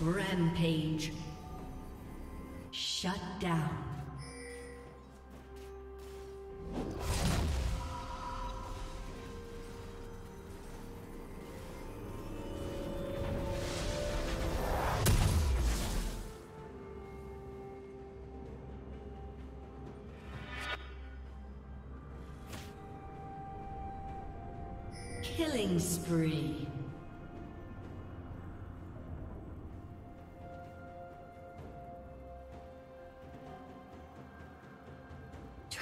Rampage. Shut down. Killing spree.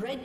Red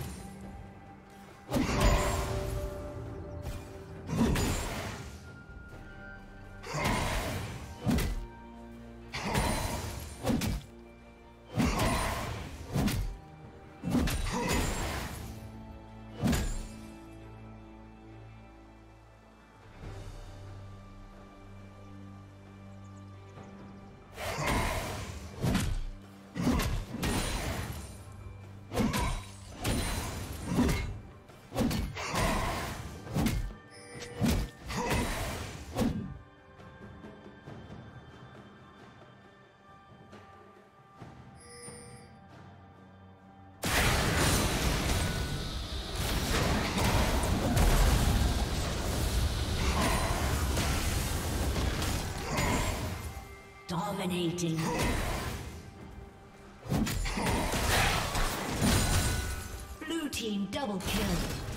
Dominating. Blue team double kill.